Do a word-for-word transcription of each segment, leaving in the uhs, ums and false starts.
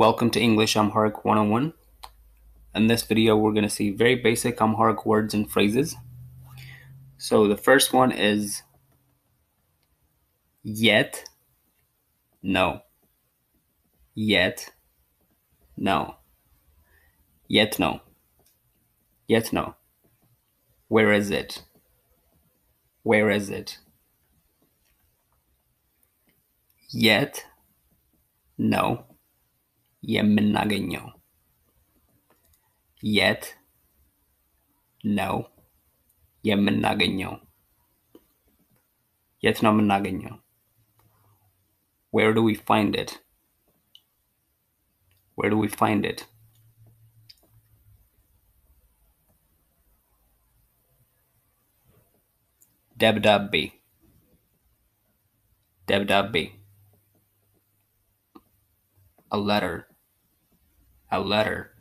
Welcome to English Amharic one oh one. In this video, we're going to see very basic Amharic words and phrases. So the first one is yet, no. Yet, no. Yet, no. Yet, no. Where is it? Where is it? Yet, no. Yemenageno. Yet, no. Yemenageno. Yet, no menageno. Where do we find it? Where do we find it? Debdabbi. Debdabbi. A letter. A letter.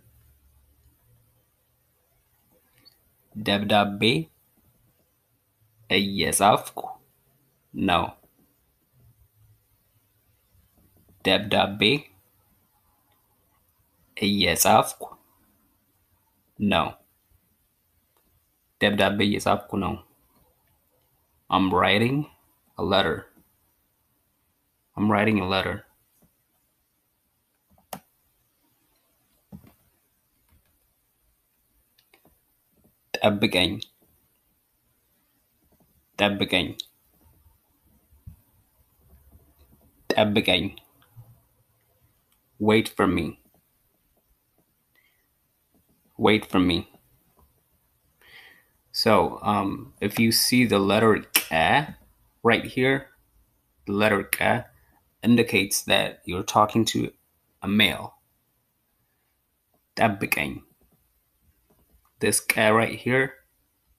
Debdabbi. A yes of. No. Debdabbi. A yes of. No. Debdabbi yes of. No. I'm writing a letter. I'm writing a letter. Tabigany. Tabigany. Tabigany. Wait for me. Wait for me. So, um, if you see the letter K right here, the letter K indicates that you're talking to a male. Tabigany. This K right here,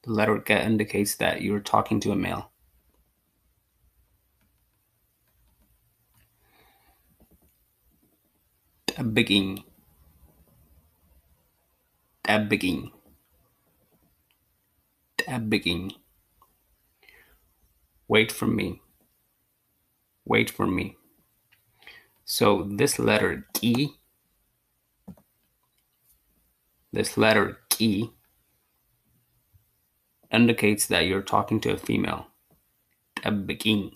the letter K indicates that you're talking to a male. Tabigany. Tabigany. Tabigany. Wait for me. Wait for me. So this letter K, this letter E indicates that you're talking to a female. Tabigany.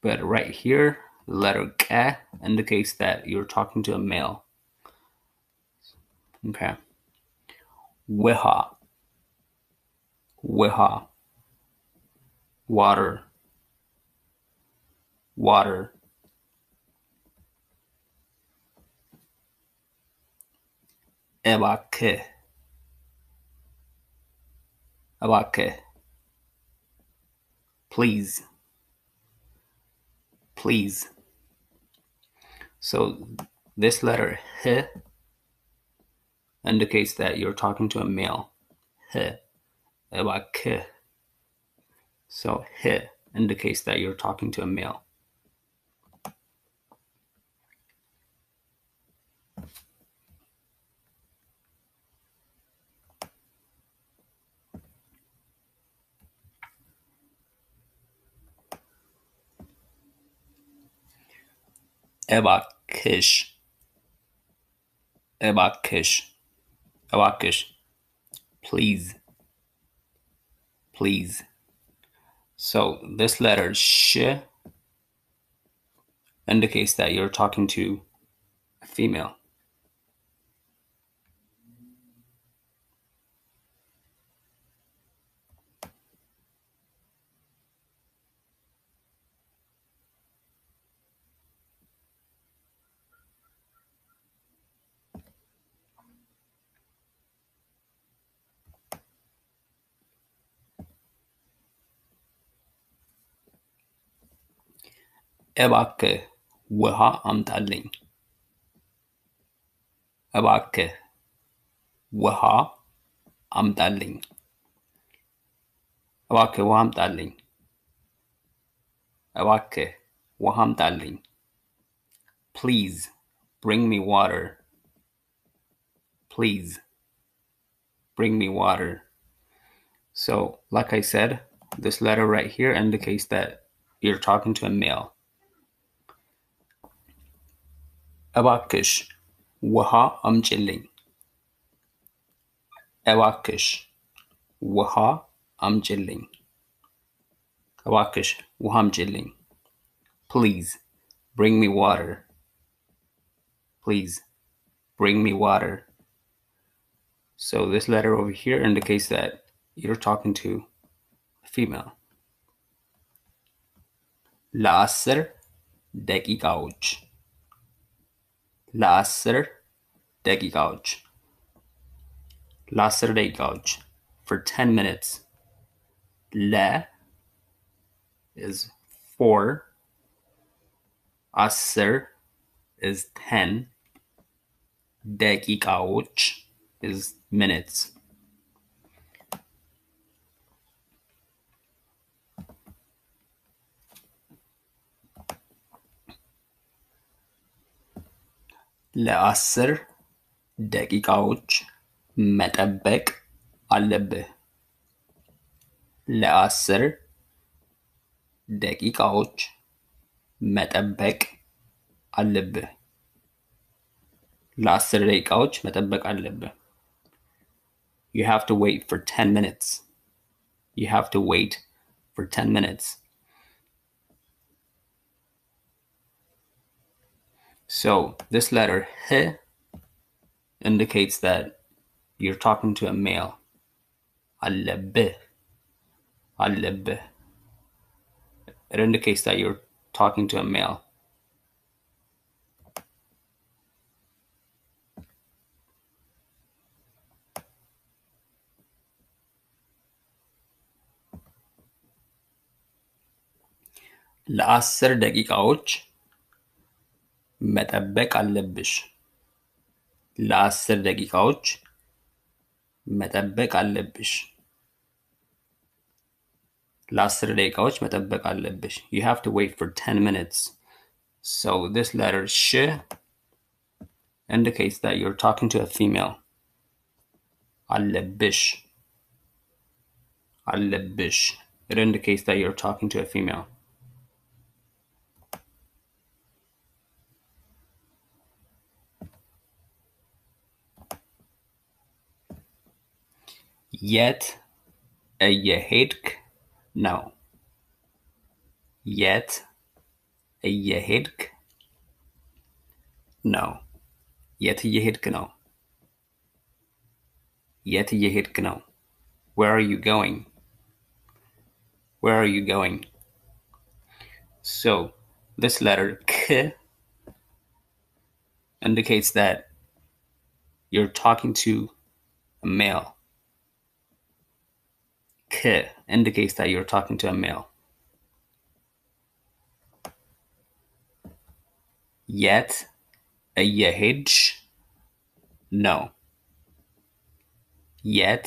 But right here, the letter K indicates that you're talking to a male. Okay. Weha. Weha. Water. Water. Abake. Abake. Please. Please. So this letter H indicates that you're talking to a male. H. Abake. So H indicates that you're talking to a male. Ebakish. Ebakish. Ebakish. Please. Please. So this letter sh indicates that you're talking to a female. Ebake weha amtaling. Ebake weha amtaling. Ebake weha amtaling. Ebake weha amtaling. Please bring me water. Please bring me water. So, like I said, this letter right here indicates that you're talking to a male. እባክሽ ውሃ አምጪልኝ እባክሽ ውሃ አምጪልኝ እባክሽ ውሃ አምጪልኝ Please bring me water Please bring me water So this letter over here indicates that you're talking to a female ለአስር ደቂቃዎች ለአስር ደቂቃዎች ለአስር ደቂቃዎች for ten minutes ለ is four አስር is ten ደቂቃዎች is minutes ለአስር ደቂቃዎች መጠበቅ አለብህ ለአስር ደቂቃዎች መጠበቅ አለብህ ለአስር ደቂቃዎች መጠበቅ አለብህ You have to wait for ten minutes You have to wait for ten minutes So this letter H indicates that you're talking to a male. Alebe. Alebe. It indicates that you're talking to a male. ለአስር ደቂቃዎች መጠበቅ አለብሽ ለአስር ደቂቃዎች መጠበቅ አለብሽ ለአስር ደቂቃዎች መጠበቅ አለብሽ You have to wait for ten minutes So this letter sh indicates that you're talking to a female አለብሽ አለብሽ It indicates that you're talking to a female የት እየሄድክ ነው የት እየሄድክ ነው የት እየሄድክ ነው የት እየሄድክ ነው Where are you going Where are you going So this letter k indicates that you're talking to a male K indicates that you're talking to a male. Yet, a yehij, no. Yet,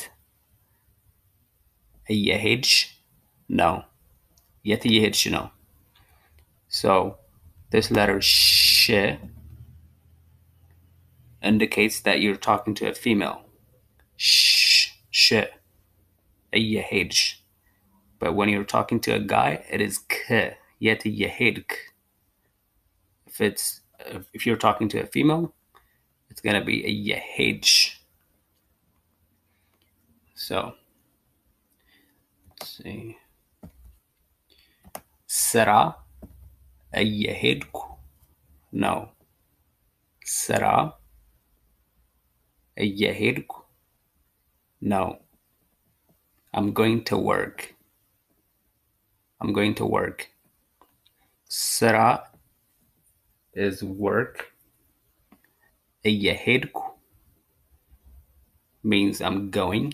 a yehij, no. Yet a yehij, no. So, this letter sh indicates that you're talking to a female. Sh, sh. Yehij. But when you're talking to a guy, it is k. Yet yehidk. If it's if you're talking to a female, it's gonna be a yehij. So let's see. Sara a yehidku. No. Sara a yehidku. No. I'm going to work. I'm going to work. Sara is work. Yehedku means I'm going.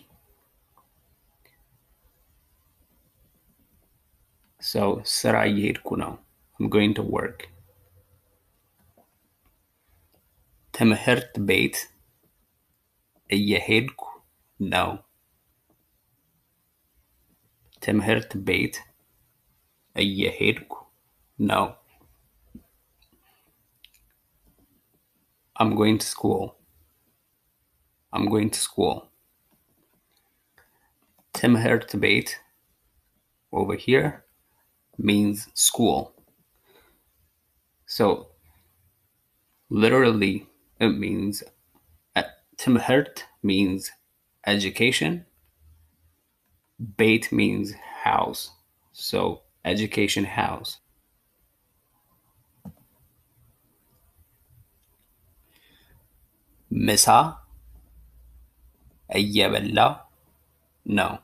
So Sara yehedku now. I'm going to work. Temhert bait. Yehedku now. ትምህርት ቤት እየሄድኩ ነው I'm going to school I'm going to school ትምህርት ቤት over here means school So Literally, it means Timhert means education. Bait means house. So education house. Misa. Ayabella. No.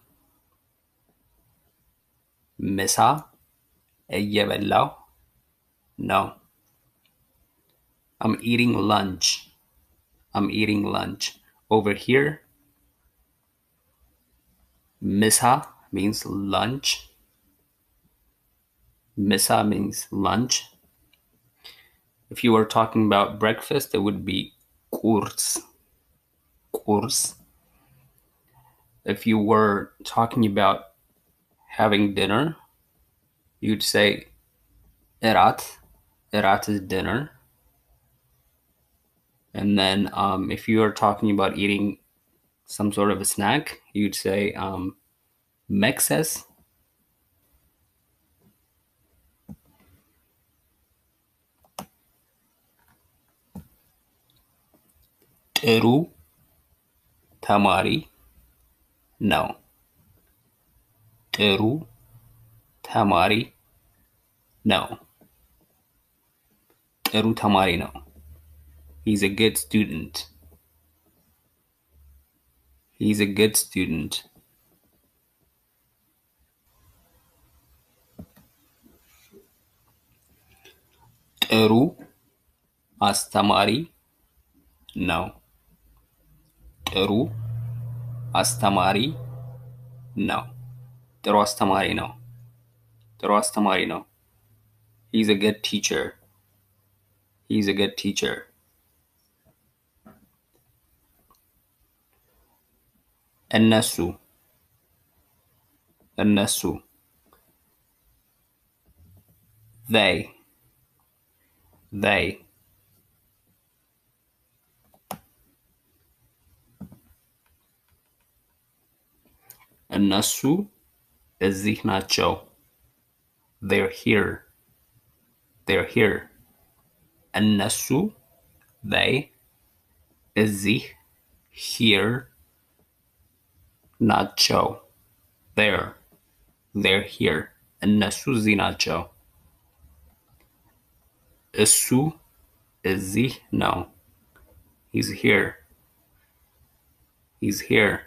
Misa. Ayabella. No. I'm eating lunch. I'm eating lunch. Over here, misa means lunch. Misa means lunch. If you were talking about breakfast, it would be kurs. Kurs. If you were talking about having dinner, you'd say erat. Erat is dinner. And then um, if you are talking about eating some sort of a snack, you'd say um, mexes. Teru. Tamari. No. Teru. Tamari. No. Teru tamari no. He's a good student. He's a good student. Teru astamari? No. Teru astamari? No. Teru astamari no. Teru astamari no. He's a good teacher. He's a good teacher. الناس الناس they they الناس እዚህ ናቸው they're here they're here الناس they እዚህ here Nacho. There. They're here. Nasu zi nacho. Isu is he? No. He's here. He's here.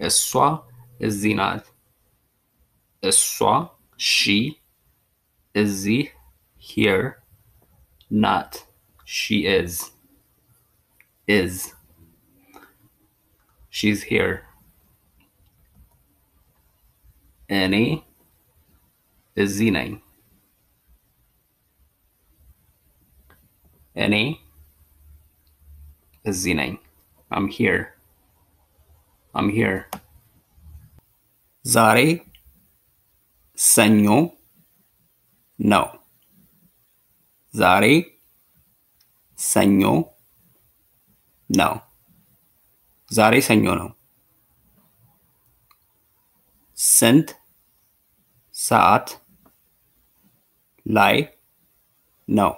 Iswa is zi not. Iswa, she is he here. Not. She is. Is. She's here. Annie is the name. Annie is the name. I'm here. I'm here. Zare Sanyo. No. Zare Sanyo. No. ዛሬ ሰኞ ነው ስንት ሰዓት ላይ ነው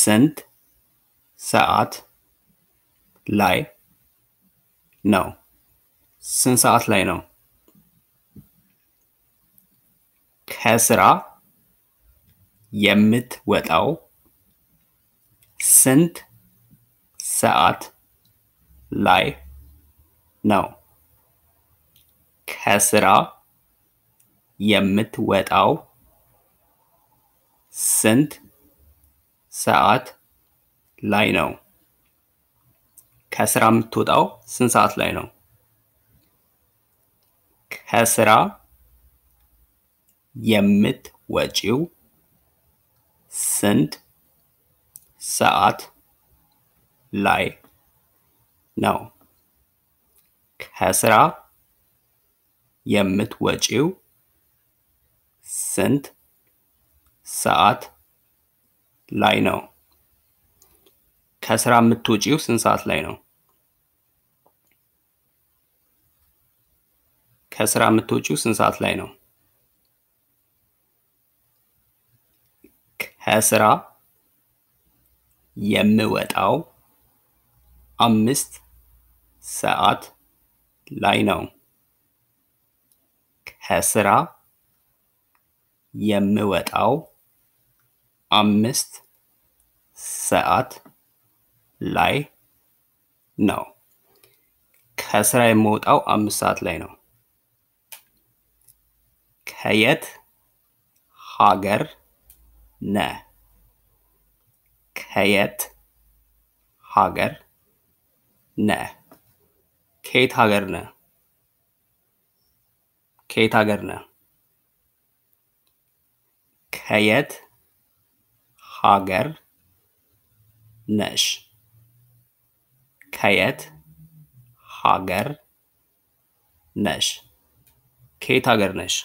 ስንት ሰዓት ላይ ነው ስንት ሰዓት ላይ ነው ከስራ የምትወጣው ስንት ሰዓት Lie no Kesra Yemit wet out Sint Saat Lino Kesram to thou since at Lino Kesra Yemit wet you Sint Saat Lie No. Kesra Yemitwajiu Sint Saat Lino. Kesra Mitujiu Sint Saat Lino. Kesra Mitujiu Sint Saat Lino. ከስራ የምወጣው አምስት ሰዓት ላይ ነው። ከስራ የምወጣው አምስት ሰዓት ላይ ነው። ከስራ የምወጣው አምስት ሰዓት ላይ ነው። ከየት ሀገር ነህ? ከየት ሀገር ነህ? ከየት ሀገር ነህ? ከየት ሀገር ነህ? ከየት ሀገር ነሽ? ከየት ሀገር ነሽ? ከየት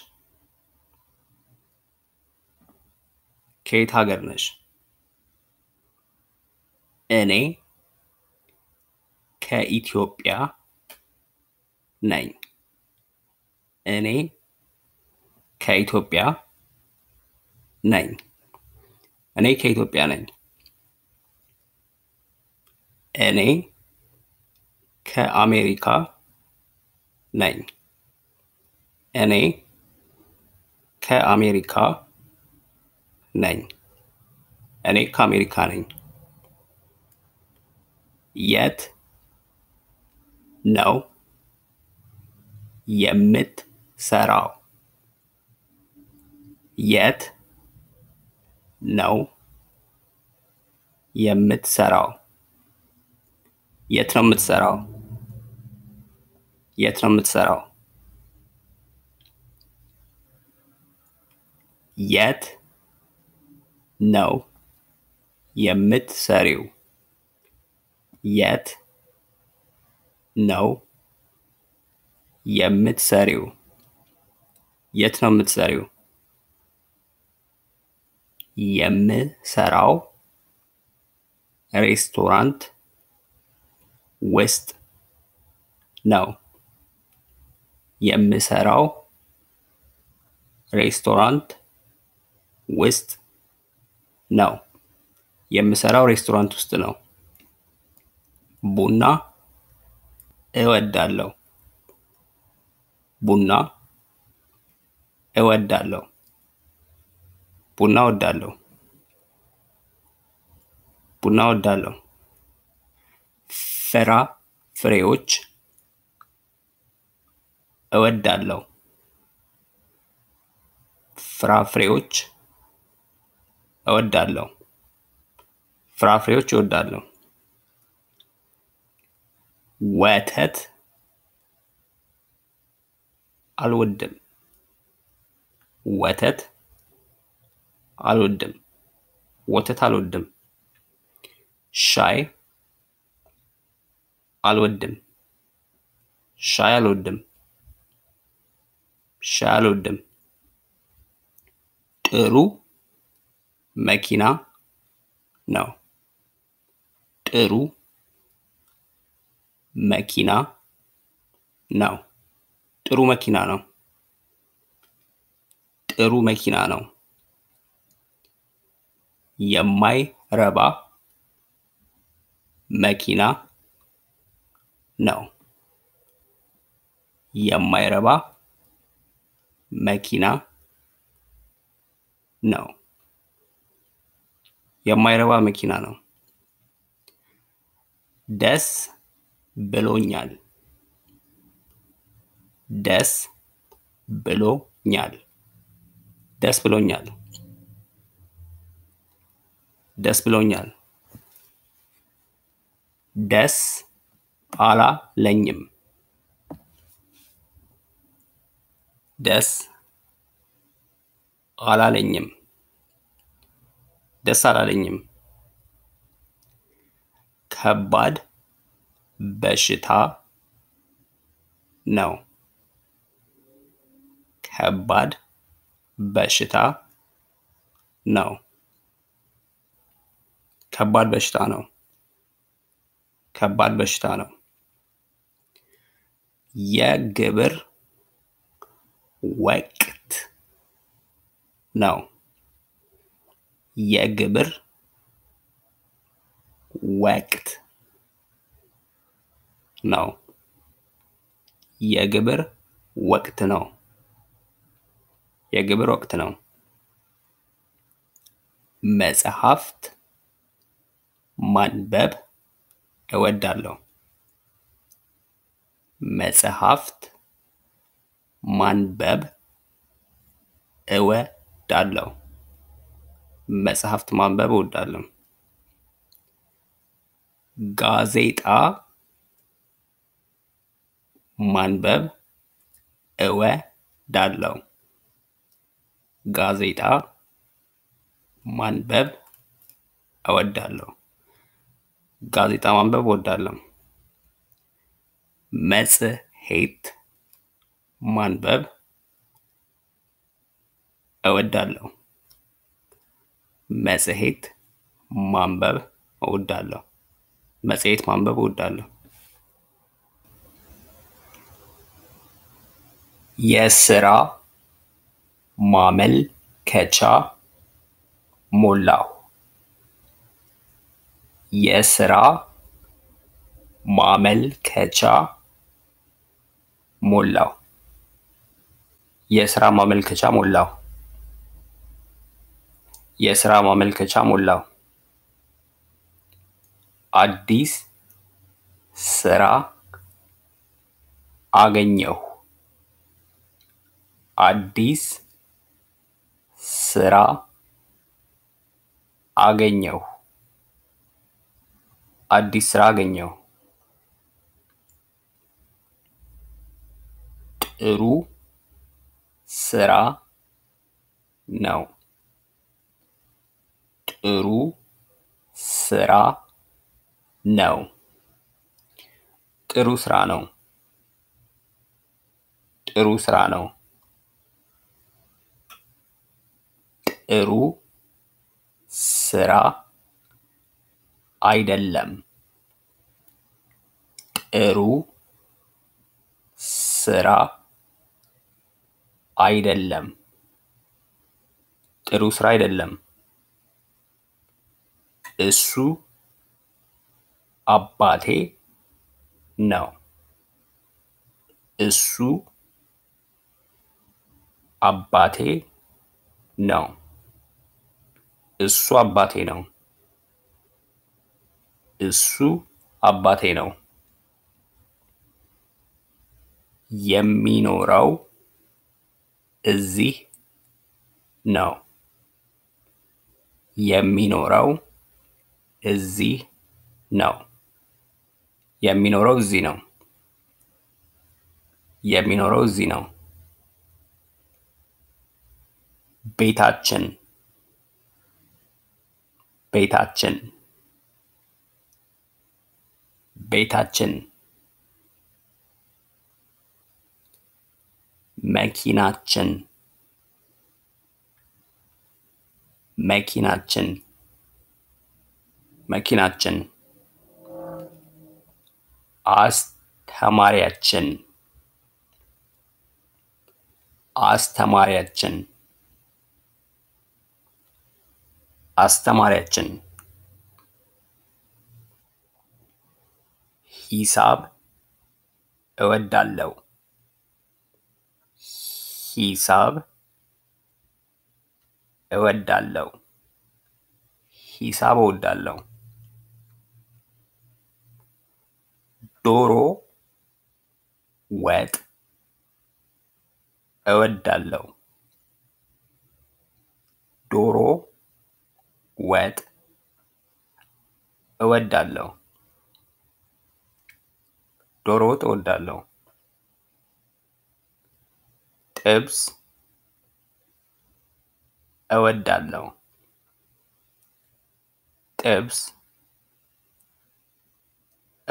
ሀገር ነሽ? ከየት ሀገር ነሽ? እኔ ከኢትዮጵያ ነኝ። እኔ ከኢትዮጵያ ነኝ። እኔ ከኢትዮጵያ ነኝ። እኔ ከአሜሪካ ነኝ። እኔ ከአሜሪካ ነኝ። እኔ ከአሜሪካ ነኝ። የት ነው የምትሰራው? የት ነው የምትሰራው? የት ነው የምትሰራው? የት ነው የምትሰራው? የት ነው የምትሰሪው? የት ነው የምትሰሪው? የት ነው የምትሰሪው? የምሰራው ሬስቶራንት ውስጥ ነው። የምሰራው ሬስቶራንት ውስጥ ነው። የምሰራው ሬስቶራንት ውስጥ ነው። ቡና እወዳለሁ። ቡና እወዳለሁ። ቡና እወዳለሁ። ቡና እወዳለሁ። ፍራፍሬዎች እወዳለሁ። ፍራፍሬዎች እወዳለሁ። ፍራፍሬዎች እወዳለሁ። ወተት አልወድም። ወተት አልወድም። ወተት አልወድም። ሻይ አልወድም። ሻይ አልወድም። ሻይ አልወድም። ጥሩ መኪና ነው። ጥሩ መኪና ነው። ጥሩ መኪና ነው። ጥሩ መኪና ነው። የማይረባ መኪና ነው። የማይረባ መኪና ነው። የማይረባ መኪና ነው። ደስ ብሎኛል። ደስ ብሎኛል። ደስ ብሎኛል። ደስ ብሎኛል። ደስ አላለኝም። ደስ አላለኝም። ደስ አላለኝም። ከባድ በሽታ ነው። ከባድ በሽታ ነው። ከባድ በሽታ ነው። ከባድ በሽታ ነው። የግብር ወቅት ነው። يجبر وقت نو يجبر وقت نو يجبر وقت نو مزحفت منبب أودالو مزحفت منبب أودالو መጽሐፍት ማንበብ እወዳለሁ ጋዜጣ ማንበብ እወዳለሁ ጋዜጣ ማንበብ እወዳለሁ ጋዜጣ ማንበብ እወዳለሁ መጽሔት ማንበብ እወዳለሁ መጽሔት ማንበብ እወዳለሁ መጽሔት ማንበብ እወዳለሁ የሥራ ማመልከቻ ሞላሁ የሥራ ማመልከቻ ሞላሁ የሥራ ማመልከቻ ሞላሁ የሥራ ማመልከቻ ሞላው አዲስ ሥራ አገኘው አዲስ ሥራ አገኘው አዲስ ሥራ አገኘው ጥሩ ሥራ ነው ጥሩ ሥራ ነው ጥሩ ሥራ ነው ጥሩ ሥራ ነው ጥሩ ሥራ አይደለም ጥሩ ሥራ አይደለም ጥሩ ሥራ አይደለም እሱ አባቴ ነው እሱ አባቴ ነው እሱ አባቴ ነው እሱ አባቴ ነው የሚኖረው እዚህ ነው የሚኖረው እዚህ ነው የሚኖረው እዚህ ነው የሚኖረው እዚህ ነው ቤታችን ቤታችን ቤታችን መኪናችን መኪናችን መኪናችን አስተማሪያችን አስተማሪያችን አስተማሪያችን ሂሳብ እወዳለሁ ሂሳብ እወዳለሁ ሂሳብ እወዳለሁ ዶሮ ወጥ እወዳለሁ ዶሮ ወጥ እወዳለሁ ዶሮ ወጥ እወዳለሁ ጥብስ እወዳለሁ ጥብስ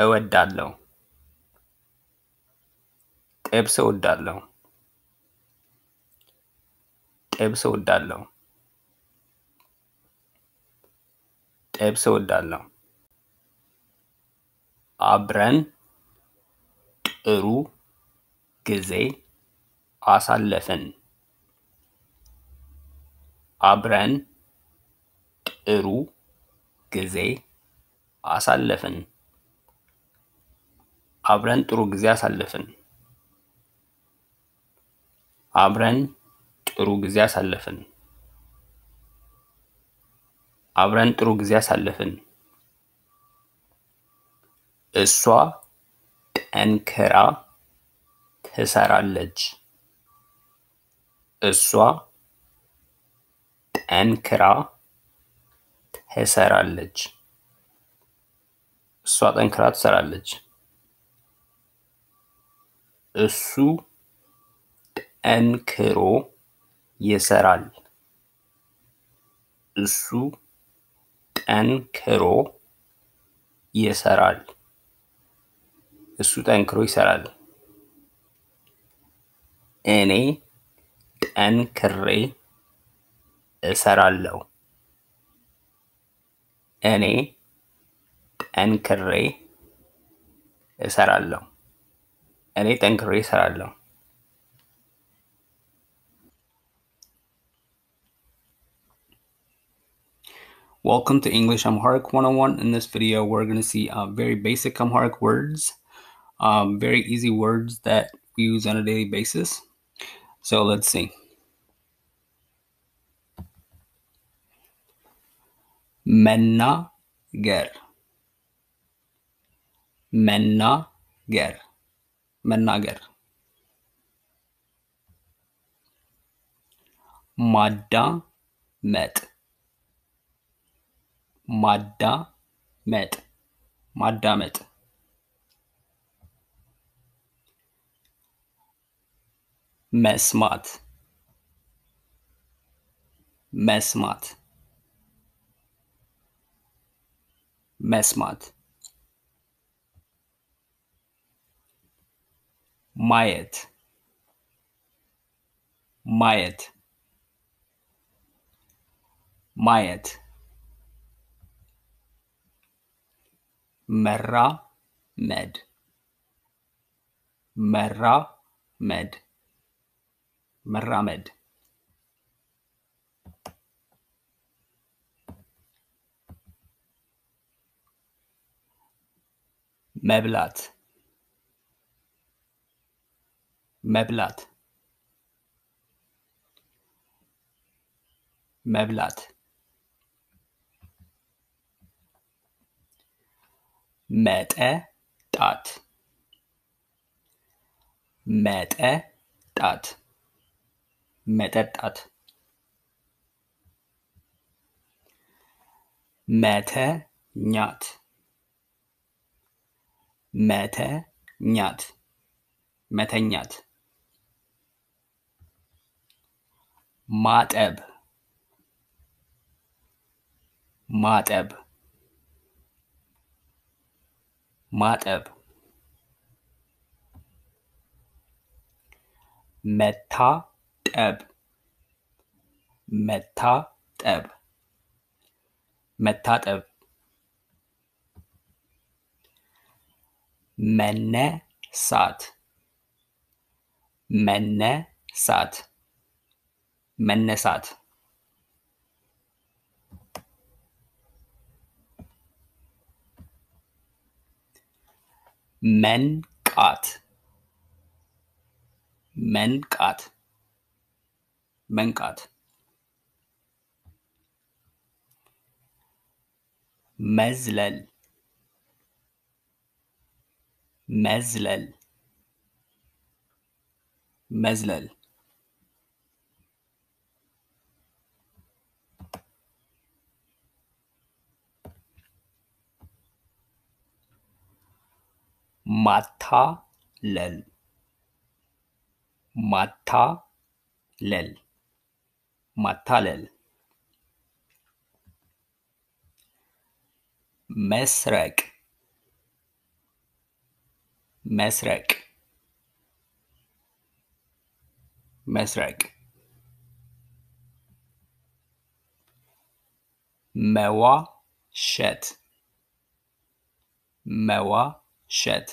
እወዳለሁ ጥብስ እወዳለሁ ጥብስ እወዳለሁ ጥብስ እወዳለሁ አብረን ጥሩ ጊዜ አሳለፍን አብረን ጥሩ ጊዜ አሳለፈን አብረን ጥሩ ጊዜ አሳለፈን አብረን ጥሩ ጊዜ አሳለፈን አብረን ጥሩ ጊዜ አሳለፈን እሷ ጠንክራ ትሰራለች እሷ ጠንክራ ትሰራለች እሷ ጠንክራ ትሰራለች እሱ ጠንክሮ ይሰራል እሱ ጠንክሮ ይሰራል እሱ ጠንክሮ ይሰራል እኔ ጠንክሬ እሰራለሁ እኔ ጠንክሬ እሰራለሁ እኔ ጠንክሬ እሰራለሁ Welcome to English Amharic one oh one. In this video, we're going to see uh, very basic Amharic words, um, very easy words that we use on a daily basis. So let's see. Mennager. Mennager. Mennager. Madamet. ማዳመጥ ማዳመጥ መስማት መስማት መስማት ማየት ማየት ማየት መራመድ መራመድ መራመድ መብላት መብላት መብላት መጠጣት መጠጣት መጠጣት መተኛት መተኛት መተኛት ማጠብ ማጠብ ማጠብ መታጠብ መታጠብ መታጠብ መነሳት መነሳት መነሳት መንቃት መንቃት መንቃት መዝለል መዝለል መዝለል ማታለል ማታለል ማታለል መስረቅ መስረቅ መስረቅ መዋሸት መዋ Shed.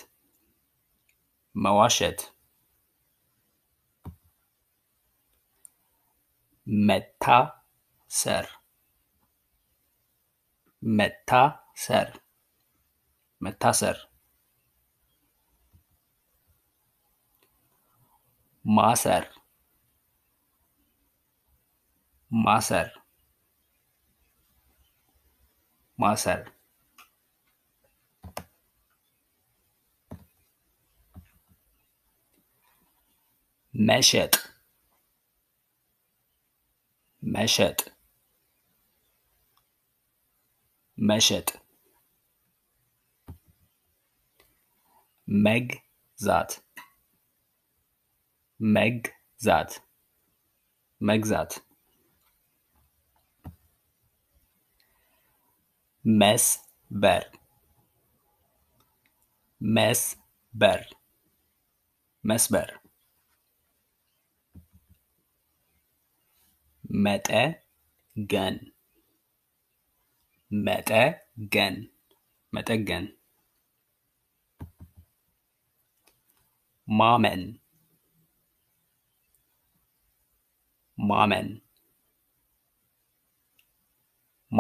መዋሸት መታሰር መታሰር መታሰር ማሰር ማሰር ማሰር መሸጥ መሸጥ መሸጥ መግዛት መግዛት መግዛት መስበር መስበር መስበር መጠገን መጠገን መጠገን ማመን ማመን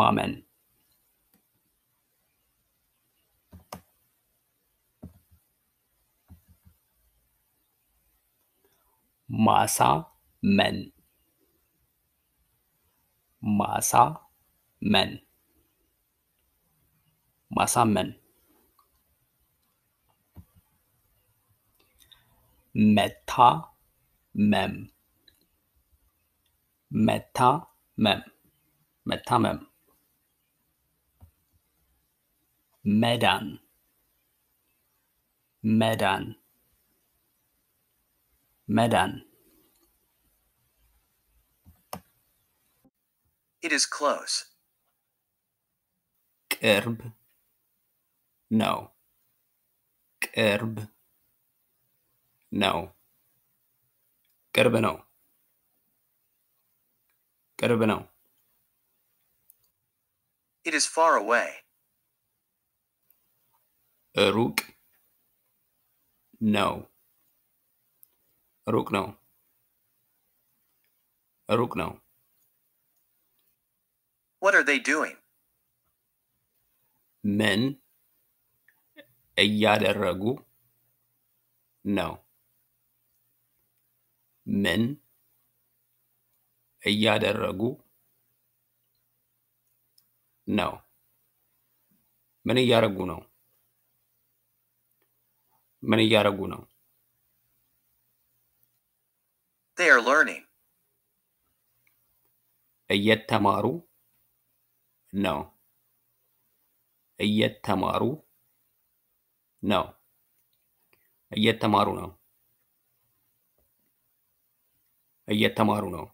ማመን ማሳመን ማሳመን ማሳመን መታመም መታመም መታመም መዳን መዳን መዳን It is close. ቅርብ ነው ቅርብ ነው ቅርብ ነው ቅርብ ነው It is far away. ሩቅ ነው ሩቅ ነው ሩቅ ነው What are they doing? ምን እያደረጉ ነው ምን እያደረጉ ነው ምን እያደረጉ ነው ምን እያደረጉ ነው They are learning. እየተማሩ ነው እየተማሩ ነው እየተማሩ ነው እየተማሩ ነው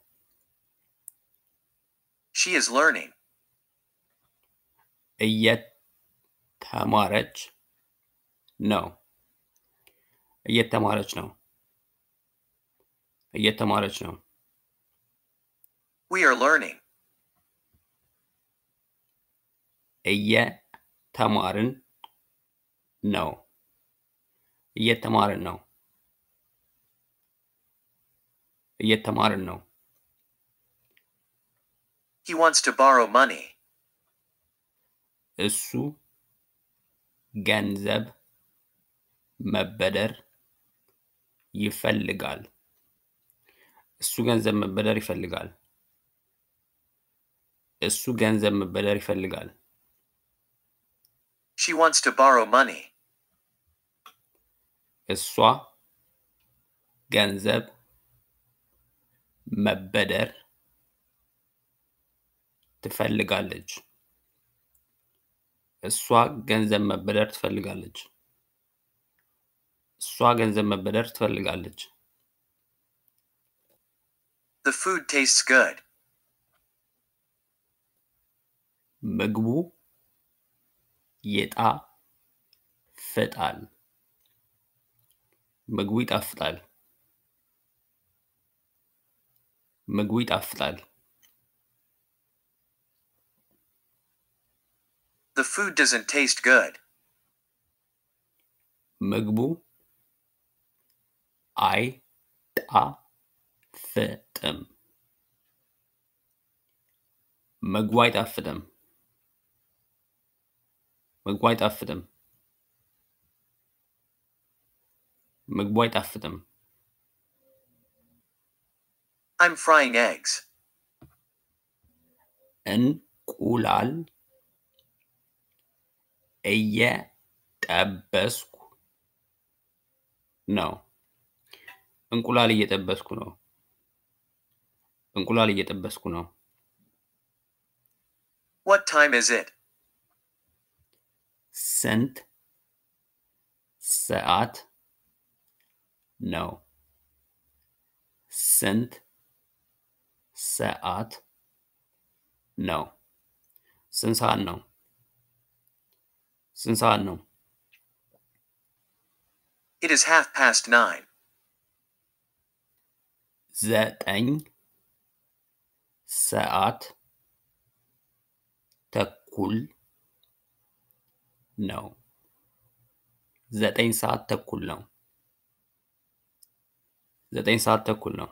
She is learning. እየተማረች ነው እየተማረች ነው እየተማረች ነው We are learning. እየተማርን ነው እየተማርን ነው እየተማርን ነው He wants to borrow money. እሱ ገንዘብ መበደር ይፈልጋል እሱ ገንዘብ መበደር ይፈልጋል እሱ ገንዘብ መበደር ይፈልጋል She wants to borrow money. እሷ ገንዘብ መበደር ትፈልጋለች እሷ ገንዘብ መበደር ትፈልጋለች እሷ ገንዘብ መበደር ትፈልጋለች The food tastes good. ምግቡ ይጣፍጣል ምግቡ ይጣፍጣል ምግቡ ይጣፍጣል The food doesn't taste good. ምግቡ አይጣፍጥም ምግቡ አይጣፍጥም ምግቡ አይጣፍጥም ምግቡ አይጣፍጥም I'm frying eggs እንቁላል እየጠበስኩ ነው እንቁላል እየጠበስኩ ነው እንቁላል እየጠበስኩ ነው What time is it? ስንት ሰዓት ነው? ስንት ሰዓት ነው? ስንት ሰዓት ነው? ስንት ሰዓት ነው? It is half past nine. ዘጠኝ ሰዓት ተኩል ነው ዘጠኝ ሰዓት ተኩል ነው ዘጠኝ ሰዓት ተኩል ነው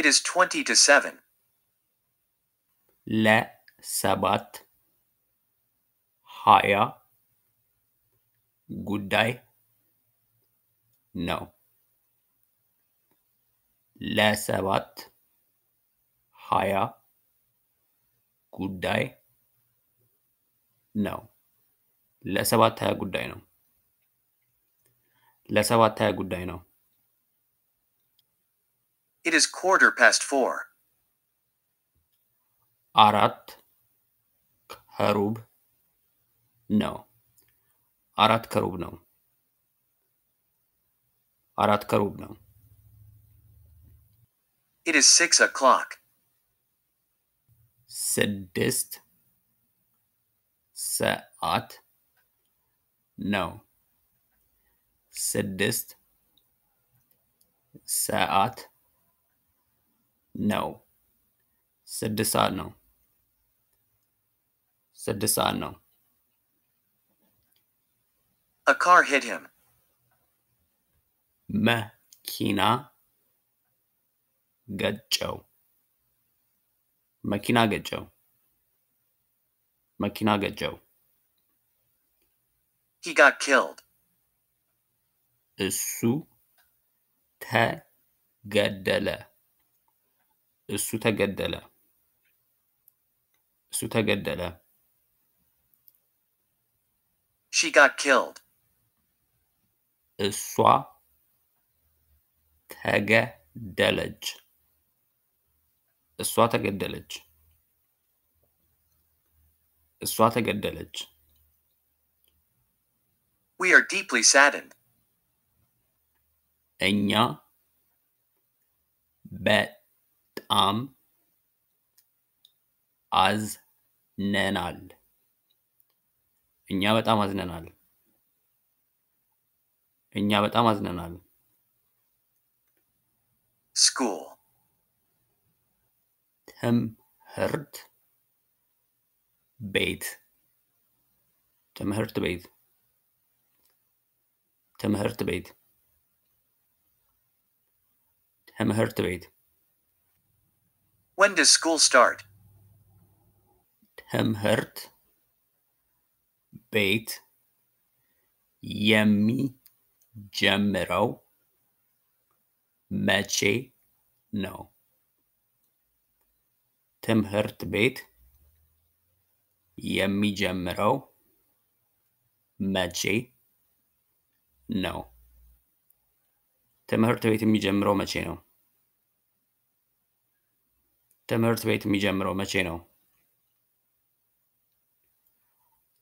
It is twenty to seven ለሰባት ሃያ ጉዳይ ነው ለሰባት ሃያ ጉዳይ ነው ለሰባት ሃያ ጉዳይ ነው ለሰባት ሃያ ጉዳይ ነው It is quarter past four አራት ከሩብ ነው አራት ከሩብ ነው አራት ከሩብ ነው It is six o'clock ስድስት ሰዓት ነው ስድስት ሰዓት ነው ስድስት ሰዓት ነው ስድስት ሰዓት ነው A car hit him. መኪና ገጨው መኪና ገጨው መኪና ገጨው He got killed. እሱ ተገደለ እሱ ተገደለ እሱ ተገደለ She got killed. እሷ ተገደለች እሷ ተገደለች እሷ ተገደለች We are deeply saddened. እኛ በጣም አዝነናል እኛ በጣም አዝነናል እኛ በጣም አዝነናል School ትምህርት ቤት ትምህርት ቤት ትምህርት ቤት ትምህርት ቤት When does school start? ትምህርት ቤት የሚጀምረው መቼ ነው? ትምህርት ቤት የሚጀምረው መቼ ነው? ትምህርት ቤት የሚጀምረው መቼ ነው? ትምህርት ቤት የሚጀምረው መቼ ነው?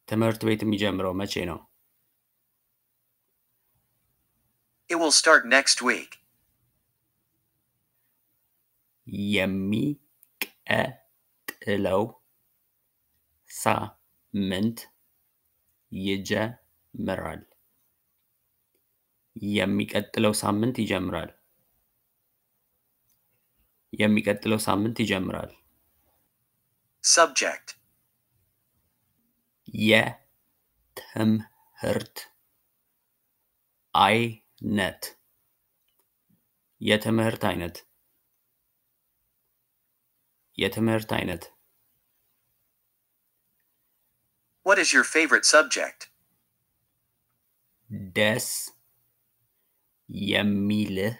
ትምህርት ቤት የሚጀምረው መቼ ነው? It will start next week. የሚ ቀጥለው ሳምንት ይጀምራል የሚቀጥለው ሳምንት ይጀምራል የሚቀጥለው ሳምንት ይጀምራል Subject የትምህርት አይነት የትምህርት አይነት የትምህርት አይነት What is your favorite subject? Das Jamile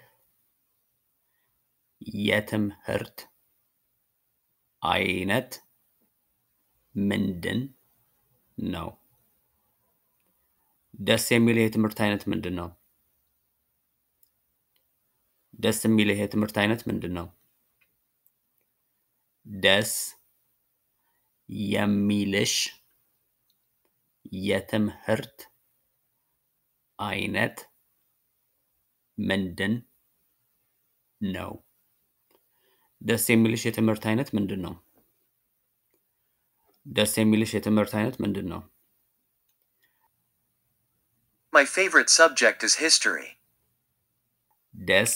Yatemhert Ainet Minden No. Das Jamile Yatemhert Ainet Minden No. Das Jamile Yatemhert Ainet Minden No. Das Jamilisch Yatemhert Ainet Minden No. ደስ የሚልሽ የትምህርት አይነት ምንድነው? ደስ የሚልሽ የትምህርት አይነት ምንድነው? My favorite subject is history. ደስ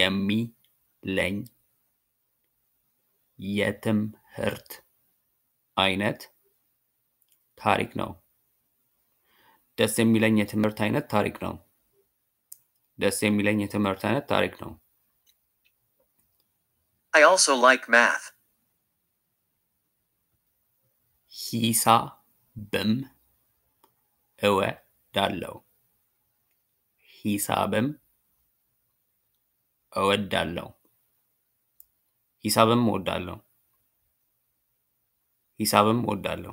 የሚለኝ የትምህርት አይነት ታሪክ ነው. ደስ የሚለኝ የትምህርት አይነት ታሪክ ነው. ደስ የሚለኝ የትምህርት አይነት ታሪክ ነው. I also like math. Hisa bim ewe dallo. Hisa bim ewe dallo. Hisa bim o dallo. Hisa bim o dallo.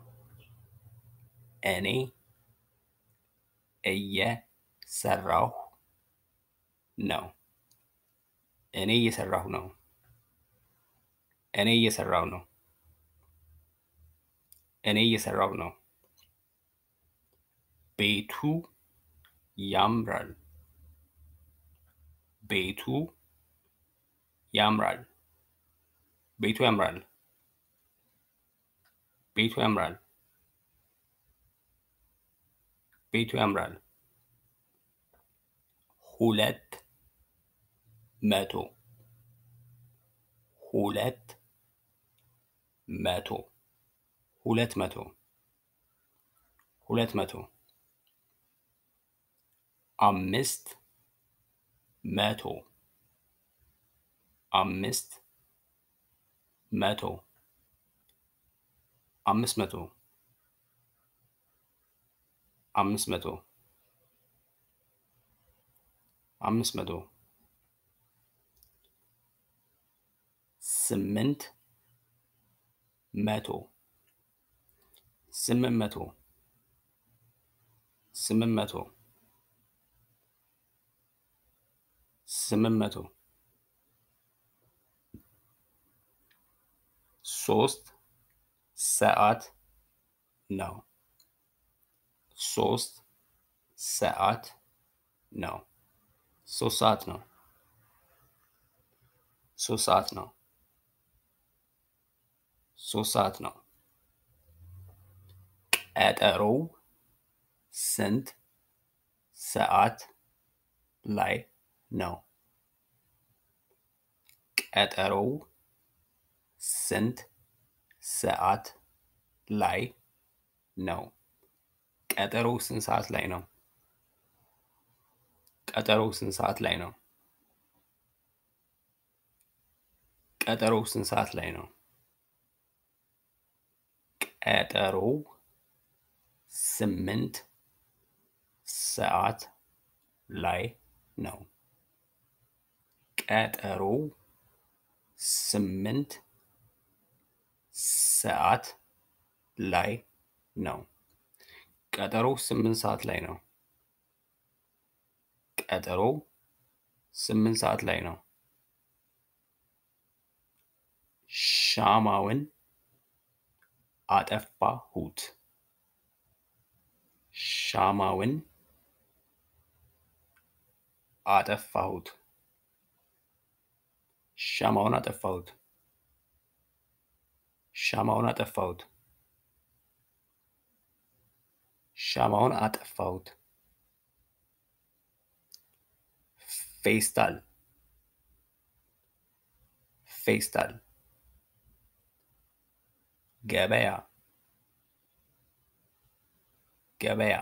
Ene, ella, sarrajo. No. En ella cerrado no. En ella cerrado no. En ella cerrado no. Betu yamral. Betu yamral. Betu yamral. Betu yamral. Betu yamral. Hulet. Meto. Hulet. Meto. Hulet meto. Hulet meto. Amist. Meto. Amist. Meto. Amist meto. Amist meto. Amist meto. Cement metal. Cement metal. Cement metal. Cement metal. Sourced saat no. Sourced saat no. So saat no. So saat no. So sad no. At a row, sent, saat, lie, no. At a row, sent, saat, lie, no. At a row, sent, saat, lie, no. At a row, sent, saat, lie, no. At a row, sent, saat, lie, no. ቀጠሮው ስምንት ሰዓት ላይ ነው። ቀጠሮው ስምንት ሰዓት ላይ ነው። ቀጠሮው ስምንት ሰዓት ላይ ነው። ቀጠሮው ስምንት ሰዓት ላይ ነው። ሻማውን አጠፋሁት ሻማውን አጠፋሁት ሻማውን አጠፋሁት ሻማውን አጠፋሁት ሻማውን አጠፋሁት ፌስታል ፌስታል ገበያ ገበያ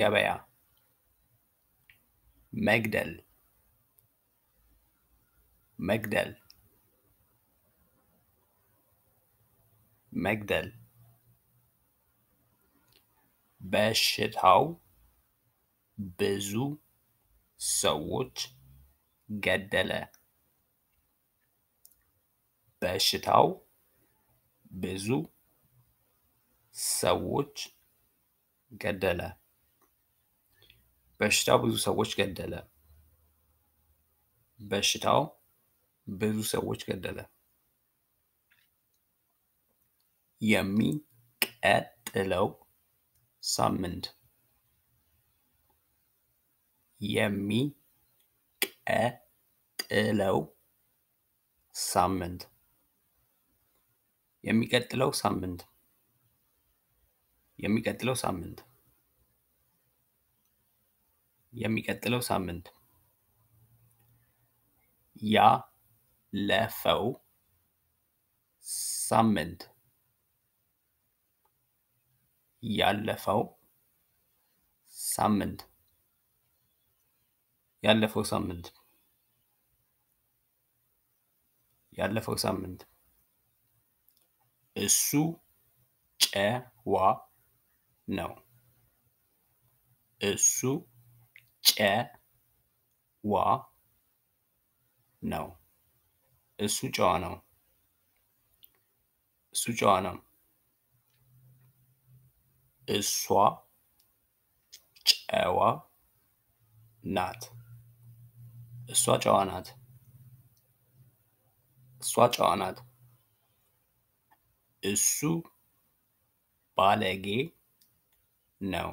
ገበያ መግደል መግደል መግደል በሽታው ብዙ ሰዎች ገደለ በሽታው ብዙ ሰዎች ገደለ በሽታው ብዙ ሰዎች ገደለ በሽታው ብዙ ሰዎች ገደለ የሚቀጥለው ሳምንት የሚቀጥለው ሳምንት የሚቀጥለው ሳምንት የሚቀጥለው ሳምንት የሚቀጥለው ሳምንት ያ ለፈው ሳምንት ያለፈው ሳምንት ያለፈው ሳምንት ያለፈው ሳምንት እሱ ጨዋ ነው እሱ ጨዋ ነው እሱ ጨዋ ነው እሱ ጨዋ ነው እሷ ጨዋ ናት እሷ ጨዋ ናት እሷ ጨዋ ናት እሱ ባለጌ ነው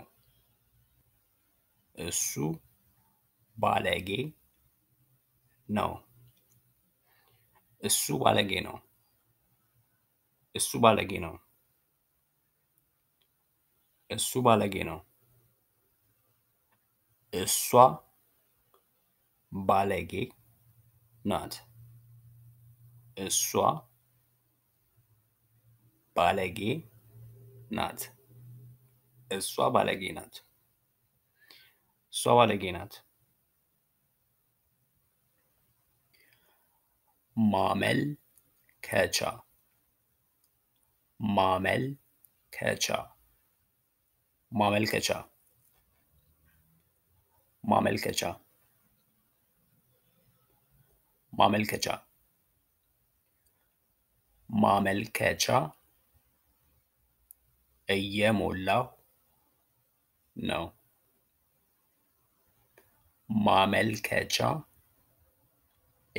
እሱ ባለጌ ነው እሱ ባለጌ ነው እሱ ባለጌ ነው እሱ ባለጌ ነው እሷ ባለጌ ናት እሷ ባለጌ ናት እሷ ባለጌ ናት እሷ ባለጌ ናት ማመል ከቻ ማመል ከቻ ማመል ከቻ ማመል ከቻ ማመል ከቻ ማመል ከቻ እየሞላው ነው ማመል ከቻ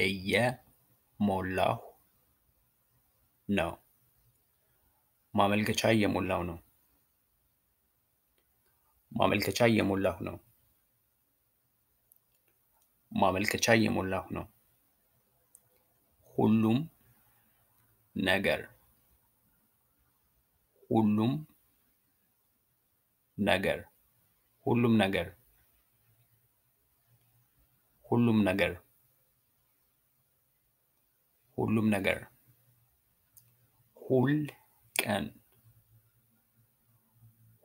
እየሞላው ነው ማመል ከቻ እየሞላው ነው ማመል ከቻ እየሞላው ነው ማመል ከቻ እየሞላው ነው ሁሉም ነገር ሁሉም ነገር ሁሉም ነገር ሁሉም ነገር ሁሉም ነገር ሁል ቀን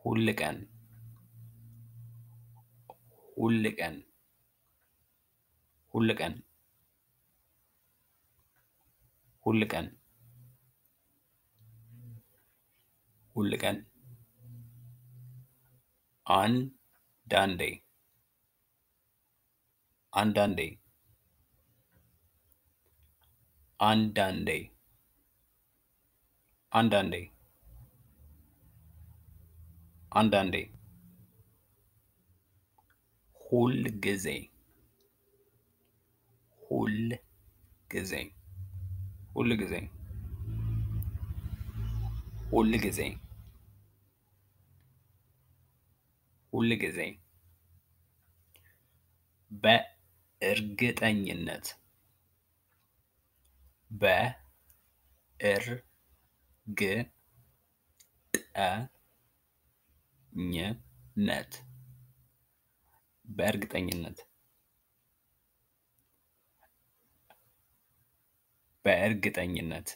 ሁል ቀን ሁል ቀን ሁል ቀን ሁል ቀን ሁል ቀን አንዳንዴ አንዳንዴ አንዳንዴ አንዳንዴ አንዳንዴ ሁል ጊዜ ሁል ጊዜ ሁል ጊዜ ሁል ጊዜ ሁል ጊዜ በእርግጠኝነት በ R, G, A, N, Net. በእርግጠኝነት በእርግጠኝነት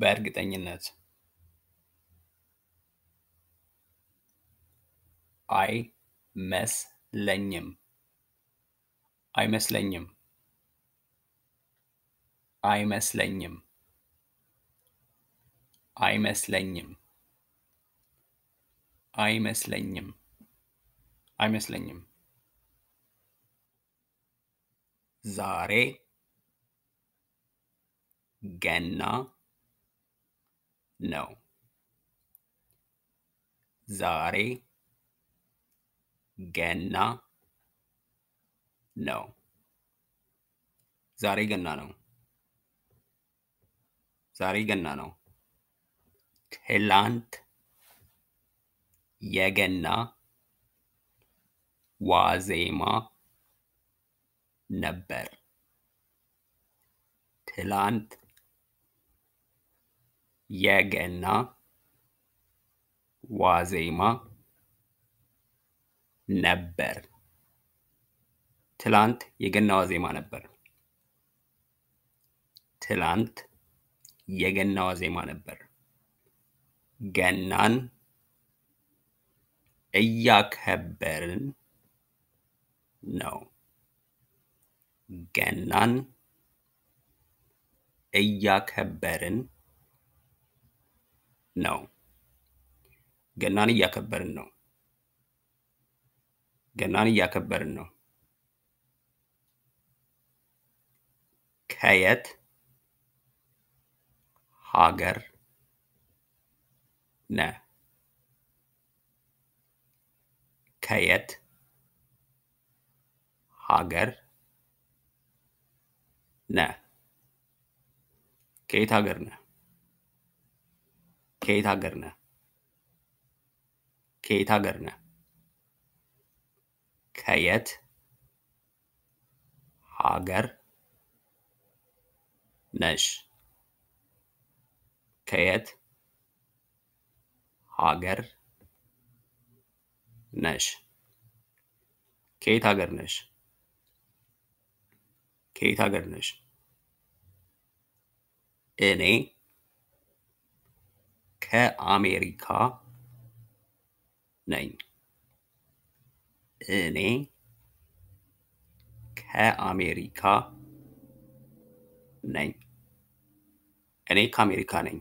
በእርግጠኝነት አይመስለኝም አይመስለኝም አይመስለኝም አይመስለኝም አይመስለኝም አይመስለኝም ዛሬ ገና ነው ዛሬ ገና ነው ዛሬ ገና ነው ዛሬ ገና ነው ትላንት የገና ዋዜማ ነበር ትላንት የገና ዋዜማ ነበር ትላንት የገና ዋዜማ ነበር ትላንት የገና ዋዜማ ነበር ገናን እያከበርን ነው ገናን እያከበርን ነው ገናን እያከበርን ነው ገናን እያከበርን ነው ከየት ሀገር ነህ ከየት ሀገር ነህ ከየት ሀገር ነህ ከየት ሀገር ነህ ከየት ሀገር ነህ ከየት ሀገር ነሽ ከየት ሀገር ነሽ ከየት ሀገር ነሽ ከየት ሀገር ነሽ እኔ ከአሜሪካ ነኝ እኔ ከአሜሪካ ነኝ እኔ ከአሜሪካ ነኝ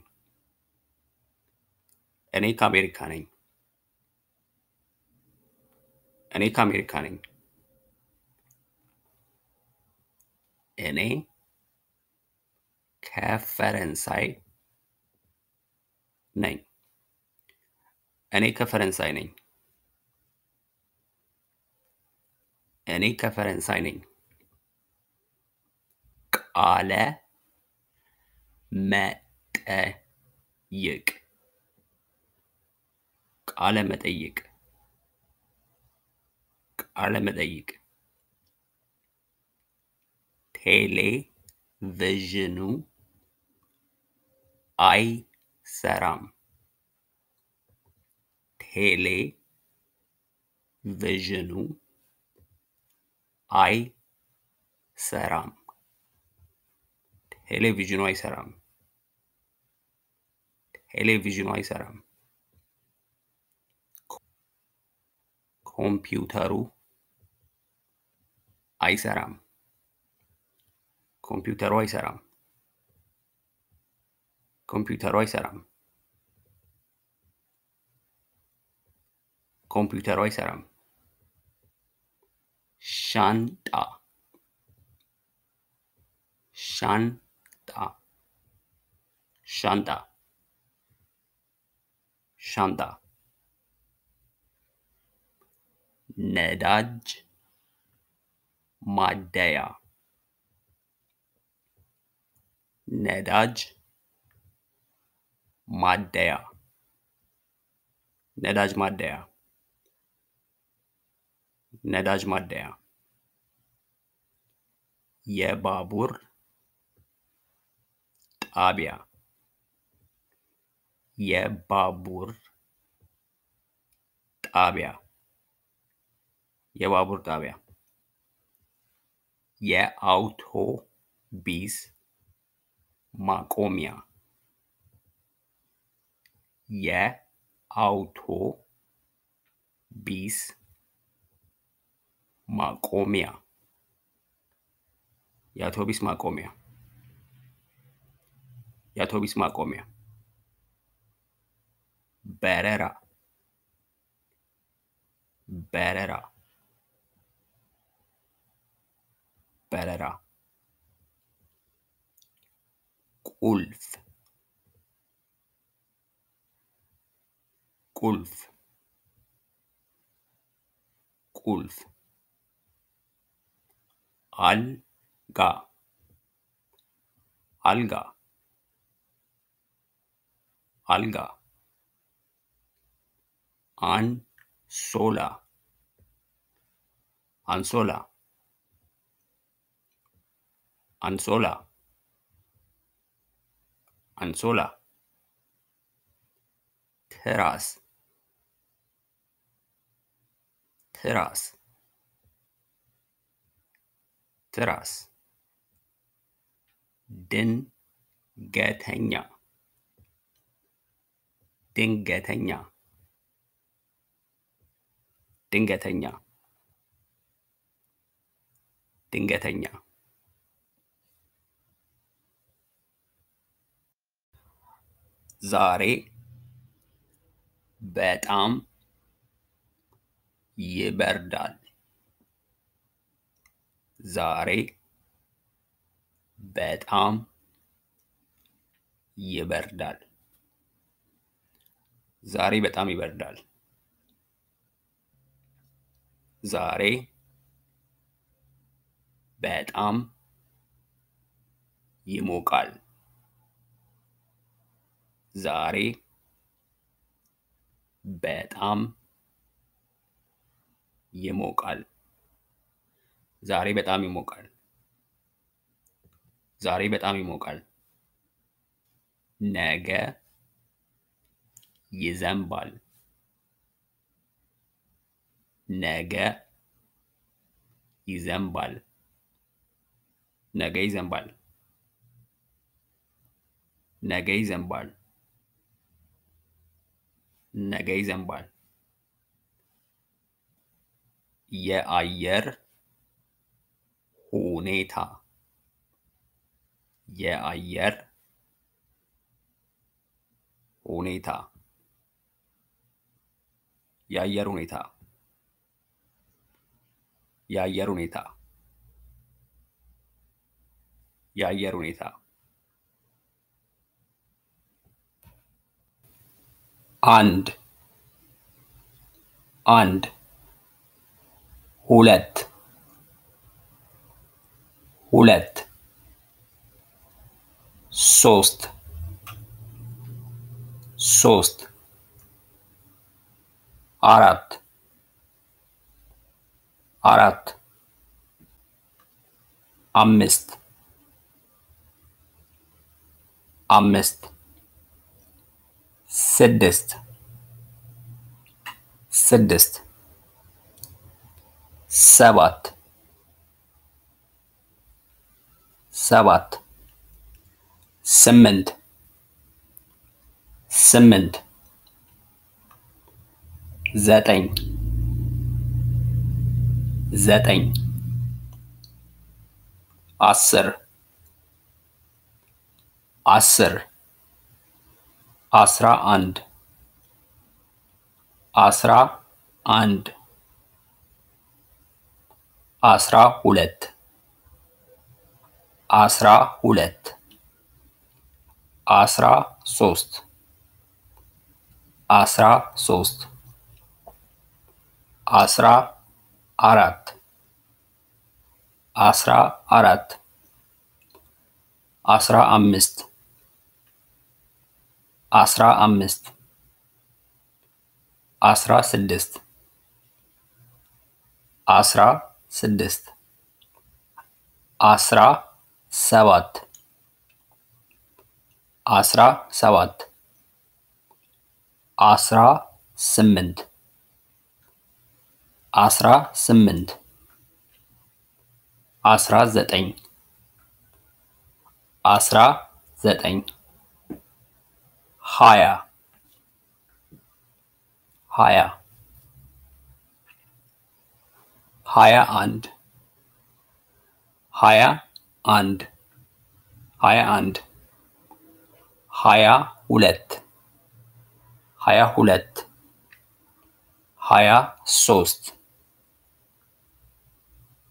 እኔ ከአሜሪካ ነኝ እኔ ከአሜሪካ ነኝ እኔ ከፈረንሳይ ነኝ እኔ ከፈረንሳይ ነኝ እኔ ከፈረንሳይ ነኝ ቃለ መጠይቅ ቃለ መጠይቅ ቃለ መጠይቅ ቴሌቪዥኑ አይሰራም ቴሌቪዥኑ አይሰራም ቴሌቪዥኑ አይሰራም ቴሌቪዥኑ አይሰራም ኮምፒውተሩ አይሰራም ኮምፒውተሩ አይሰራም ኮምፒውተሩ አይሰራም ኮምፒውተሩ አይሰራም ሻንጣ ሻንጣ ሻንጣ ሻንጣ ነዳጅ ማደያ ነዳጅ ማደያ ነዳጅ ማደያ ነዳጅ ማደያ የባቡር አቢያ የባቡር ጣቢያ የባቡር ጣቢያ የአውቶቢስ ማቆሚያ የአውቶቢስ ማቆሚያ የአውቶቢስ ማቆሚያ የአውቶቢስ ማቆሚያ በረራ በረራ በረራ ቁልፍ ቁልፍ ቁልፍ አልጋ አልጋ አልጋ አንሶላ አንሶላ አንሶላ አንሶላ ትራስ ትራስ ትራስ ድንገተኛ ድንገተኛ ድንገተኛ ድንገተኛ ዛሬ በጣም ይበርዳል ዛሬ በጣም ይበርዳል ዛሬ በጣም ይበርዳል ዛሬ በጣም ይሞቃል ዛሬ በጣም ይሞቃል ዛሬ በጣም ይሞቃል ዛሬ በጣም ይሞቃል ነገ ይዘንባል ነገ ይዘንባል ነገ ይዘንባል ነገ ይዘንባል ነገ ይዘንባል የአየር ሁኔታ የአየር ሁኔታ የአየር ሁኔታ የአየር ሁኔታ የአየር ሁኔታ አንድ አንድ ሁለት ሁለት ሶስት ሶስት አራት አራት አምስት አምስት ስድስት ስድስት ሰባት ሰባት ስምንት ስምንት ዘጠኝ ዘጠኝ አስር አስር አስራ አንድ አስራ አንድ አስራ ሁለት አስራ ሁለት አስራ ሶስት አስራ ሶስት አስራ አራት አስራ አራት አስራ አምስት አስራ አምስት አስራ ስድስት አስራ ስድስት አስራ ሰባት አስራ ሰባት አስራ ስምንት አስራ ስምንት አስራ ዘጠኝ አስራ ዘጠኝ ሃያ ሃያ ሃያ አንድ ሃያ አንድ ሃያ አንድ ሃያ ሁለት ሃያ ሁለት ሃያ ሶስት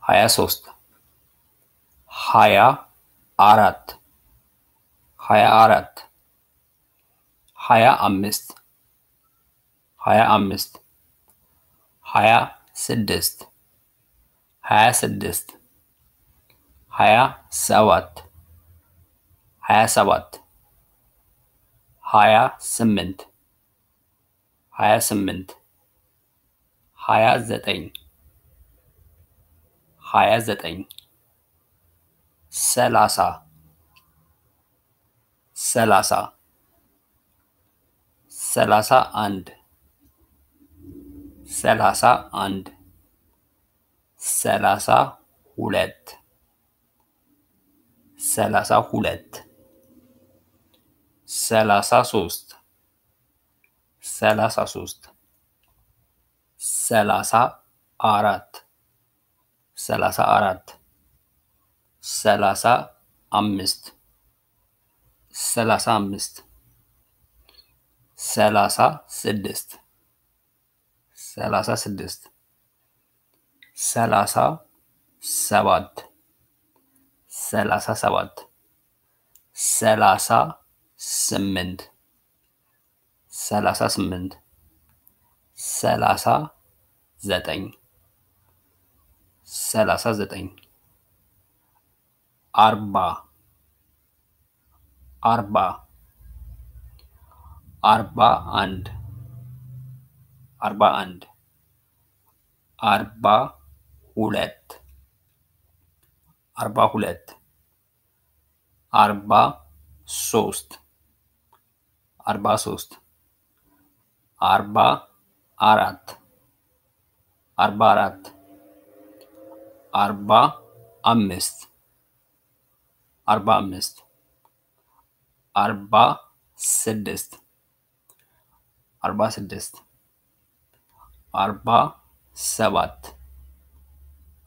ሃያ ሶስት ሃያ አራት ሃያ አራት ሃያ አምስት ሃያ አምስት ሃያ ስድስት ሃያ ስድስት ሃያ ሰባት ሃያ ሰባት ሃያ ስምንት ሃያ ስምንት ሃያ ዘጠኝ ሃያ ዘጠኝ ሰላሳ ሰላሳ ሰላሳ አንድ ሰላሳ አንድ ሰላሳ ሁለት ሰላሳ ሁለት ሰላሳ ሶስት ሰላሳ ሶስት ሰላሳ አራት ሰላሳ አራት ሰላሳ አምስት ሰላሳ አምስት ሰላሳ ስድስት ሰላሳ ስድስት ሰላሳ ሰባት ሰላሳ ሰባት ሰላሳ ስምንት ሰላሳ ስምንት ሰላሳ ዘጠኝ ሰላሳ ዘጠኝ አርባ አርባ አርባ አንድ አርባ አንድ አርባ ሁለት አርባ ሁለት አርባ ሶስት አርባ ሶስት አርባ አራት አርባ አራት አርባ አምስት አርባ አምስት አርባ ስድስት አርባ ስድስት አርባ ሰባት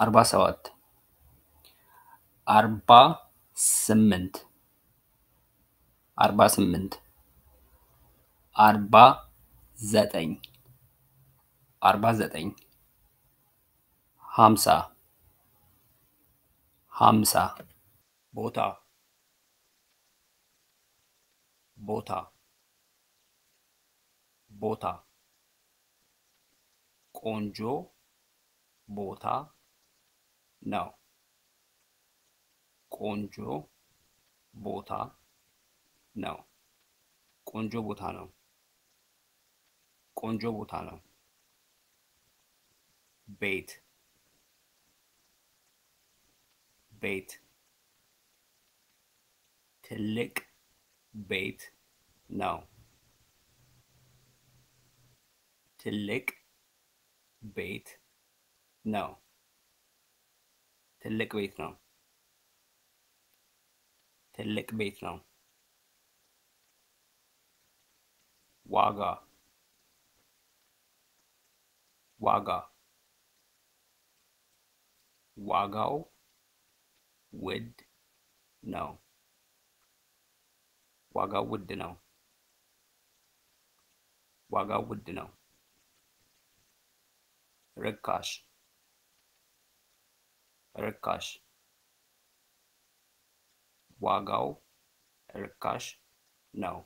አርባ ሰባት አርባ ስምንት አርባ ስምንት አርባ ዘጠኝ አርባ ዘጠኝ ሀምሳ ሀምሳ ቦታ ቦታ ቦታ ቆንጆ ቦታ ነው ቆንጆ ቦታ ነው ቆንጆ ቦታ ነው ቆንጆ ቦታ ነው ቤት ቤት ትልቅ ቤት ነው ትልቅ ቤት ነው ትልቅ ቤት ነው ትልቅ ቤት ነው ዋጋ ዋጋ ዋጋው ውድ ነው ዋጋው ውድ ነው ዋጋው ውድ ነው ርካሽ ርካሽ ዋጋው ርካሽ ነው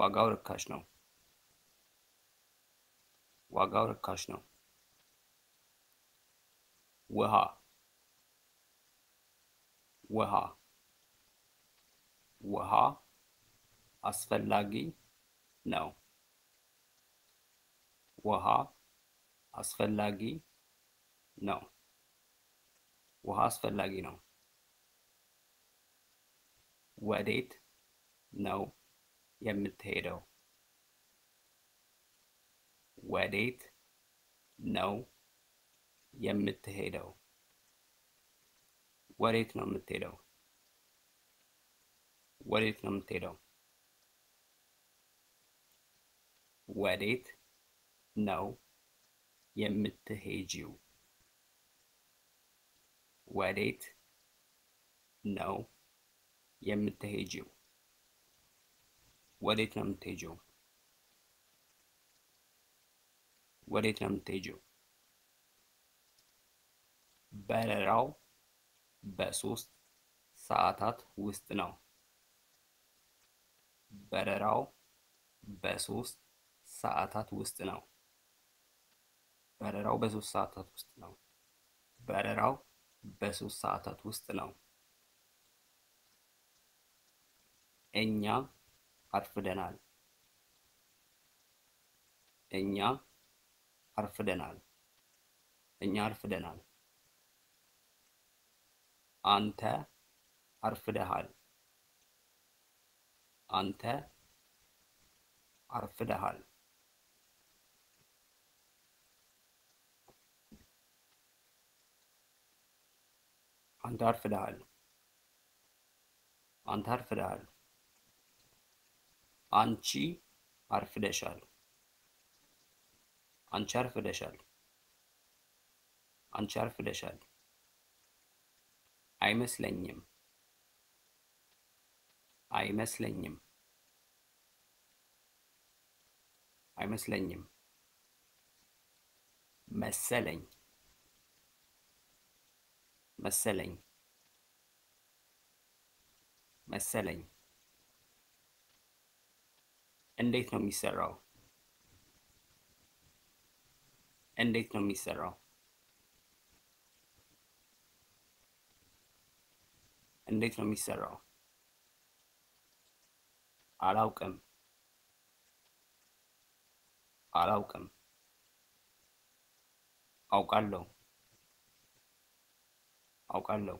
ዋጋው ርካሽ ነው ዋጋው ርካሽ ነው ውሃ ውሃ ውሃ አስፈላጊ ነው ውሃ አስፈላጊ ነው ውሃ አስፈላጊ ነው ወዴት ነው የምትሄደው? ወዴት ነው የምትሄደው? ወዴት ነው የምትሄደው? ወዴት ነው የምትሄደው? ወዴት ነው የምትሄጂው? ወዴት ነው የምትሄጂው? ወዴት ነው የምትሄጂው? ወዴት ነው የምትሄጂው? በረራው በሶስት ሰዓታት ውስጥ ነው። በረራው በሶስት ሰዓታት ውስጥ ነው። በረራው በሶስት ሰዓታት ውስጥ ነው። በረራው በሶስት ሰዓታት ውስጥ ነው። እኛ አርፍደናል። እኛ አርፍደናል። እኛ አርፍደናል። አንተ አርፍደሃል። አንተ አርፍደሃል። አንተ አርፍደሃል። አንተ አርፍደሃል። አንቺ አርፍደሻል። አንቺ አርፍደሻል። አንቺ አርፍደሻል። አይመስለኝም። አይመስለኝም። አይመስለኝም። መሰለኝ። መሰለኝ። መሰለኝ። እንዴት ነው የሚሰራው? እንዴት ነው የሚሰራው? እንዴት ነው የሚሰራው? አላውቅም። አላውቅም። አውቃለሁ። አውቃለሁ።